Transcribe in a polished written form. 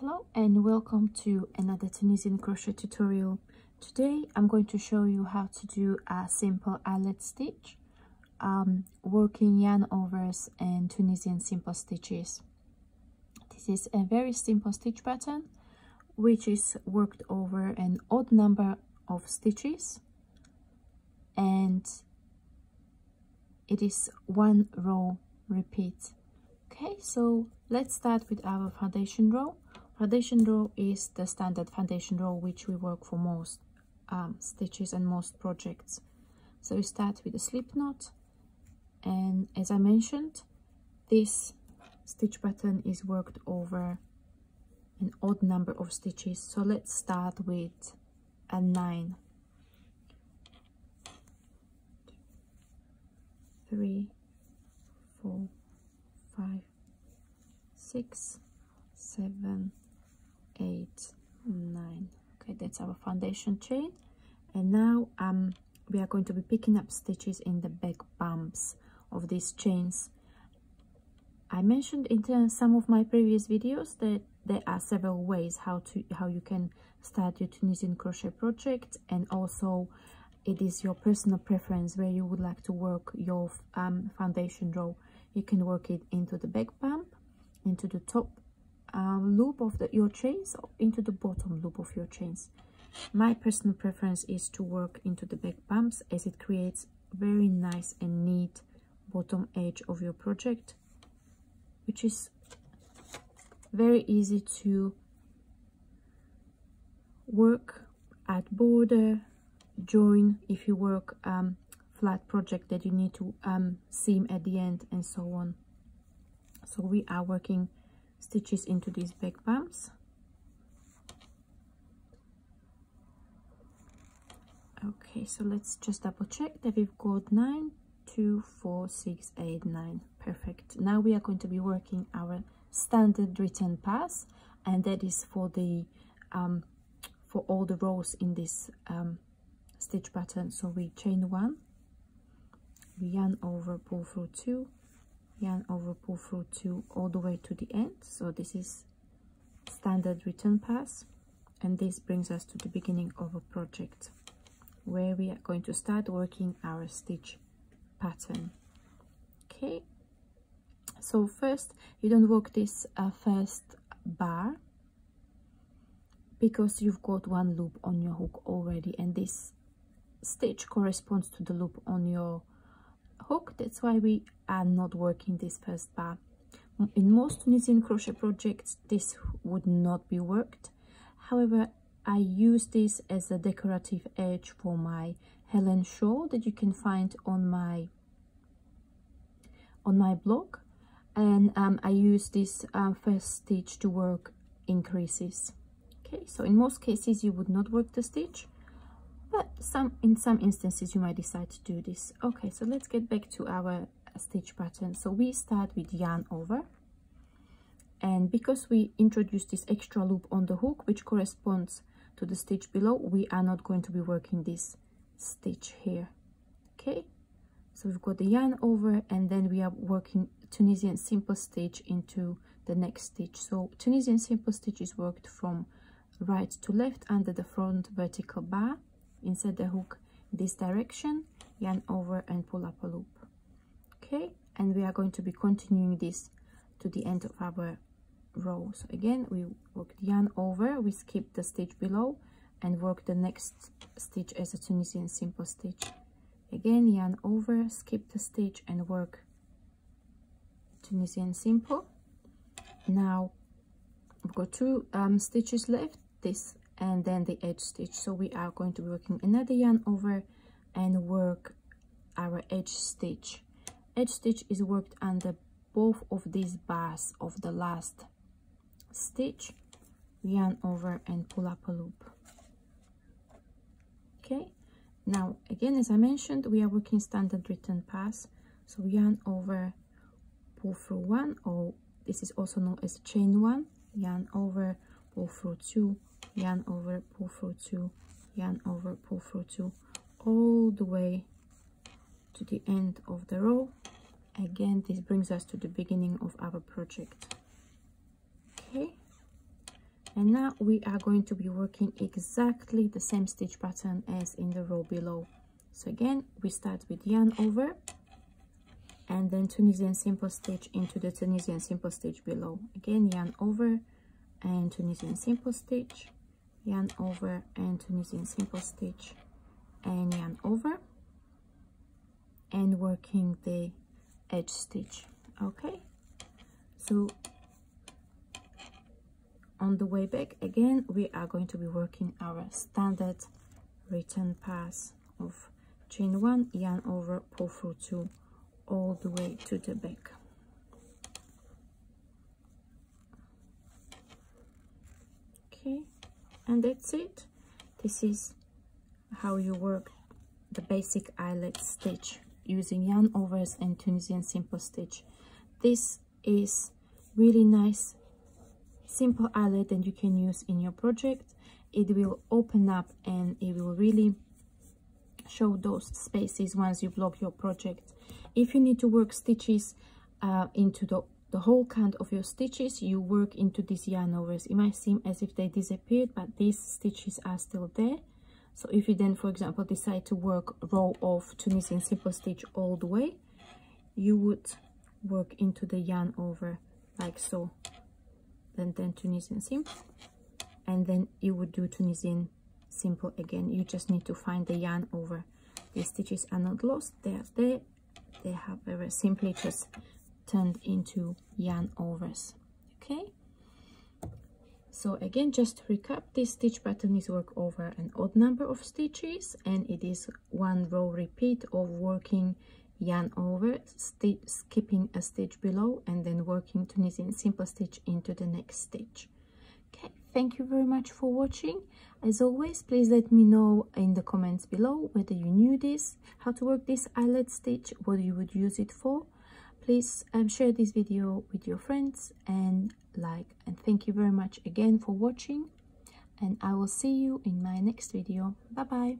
Hello and welcome to another Tunisian crochet tutorial. Today I'm going to show you how to do a simple eyelet stitch, working yarn overs and Tunisian simple stitches. This is a very simple stitch pattern which is worked over an odd number of stitches, and it is one row repeat. Okay, so let's start with our foundation row. Foundation row is the standard foundation row which we work for most stitches and most projects. So we start with a slip knot, and as I mentioned, this stitch pattern is worked over an odd number of stitches. So let's start with a 9, 3, 4, 5, 6, 7, 8, 9. Okay, that's our foundation chain, and now we are going to be picking up stitches in the back bumps of these chains. I mentioned in some of my previous videos that there are several ways how you can start your Tunisian crochet project, and also it is your personal preference where you would like to work your foundation row. You can work it into the back bump, into the top loop of your chains, or into the bottom loop of your chains. My personal preference is to work into the back bumps, as it creates very nice and neat bottom edge of your project, which is very easy to work at border, join if you work flat project that you need to seam at the end, and so on. So we are working stitches into these back bumps. Okay, so let's just double check that we've got 9, 2, 4, 6, 8, 9. Perfect. Now we are going to be working our standard return pass, and that is for the for all the rows in this stitch pattern. So we chain 1, we yarn over, pull through 2, yarn over, pull through 2, all the way to the end. So this is standard return pass, and this brings us to the beginning of a project where we are going to start working our stitch pattern. Okay, so first you don't work this first bar because you've got one loop on your hook already, and this stitch corresponds to the loop on your hook. That's why we are not working this first bar. In most Tunisian crochet projects this would not be worked, however I use this as a decorative edge for my Helen shawl that you can find on my blog, and I use this first stitch to work increases. Okay, so in most cases you would not work the stitch, but in some instances you might decide to do this. Okay, so let's get back to our stitch pattern. So we start with yarn over, and because we introduced this extra loop on the hook which corresponds to the stitch below, we are not going to be working this stitch here. Okay, so we've got the yarn over, and then we are working Tunisian simple stitch into the next stitch. So Tunisian simple stitch is worked from right to left under the front vertical bar, insert the hook in this direction, yarn over and pull up a loop. Okay, and we are going to be continuing this to the end of our row. So again we work yarn over, we skip the stitch below and work the next stitch as a Tunisian simple stitch. Again yarn over, skip the stitch and work Tunisian simple. Now we've got two stitches left, this and then the edge stitch. So we are going to be working another yarn over and work our edge stitch. Edge stitch is worked under both of these bars of the last stitch, yarn over and pull up a loop. Okay, now again as I mentioned we are working standard return pass, so yarn over, pull through 1, or this is also known as chain 1, yarn over, pull through 2, yarn over, pull through 2, yarn over, pull through 2, all the way to the end of the row. Again this brings us to the beginning of our project. Okay, And now we are going to be working exactly the same stitch pattern as in the row below. So again, we start with yarn over and then Tunisian simple stitch into the Tunisian simple stitch below. Again, yarn over and Tunisian simple stitch, yarn over and Tunisian simple stitch, and yarn over, and working the edge stitch. Okay, so on the way back again, we are going to be working our standard return pass of chain 1, yarn over, pull through 2, all the way to the back. Okay, and that's it. This is how you work the basic eyelet stitch using yarn overs and Tunisian simple stitch. This is really nice simple eyelet that you can use in your project. It will open up and it will really show those spaces once you block your project. If you need to work stitches into the whole count of your stitches, you work into these yarn overs. It might seem as if they disappeared, but these stitches are still there. So if you then, for example, decide to work row of Tunisian simple stitch all the way, you would work into the yarn over like so, and then Tunisian simple, and then you would do Tunisian simple again. You just need to find the yarn over. These stitches are not lost, they are there. They have very simply just turned into yarn overs. Okay, so again, just to recap, this stitch pattern is work over an odd number of stitches, and it is one row repeat of working yarn over, skipping a stitch below, and then working Tunisian simple stitch into the next stitch. Okay, thank you very much for watching. As always, please let me know in the comments below whether you knew this, how to work this eyelet stitch, what you would use it for. Please share this video with your friends and like. And thank you very much again for watching, and I will see you in my next video. Bye bye.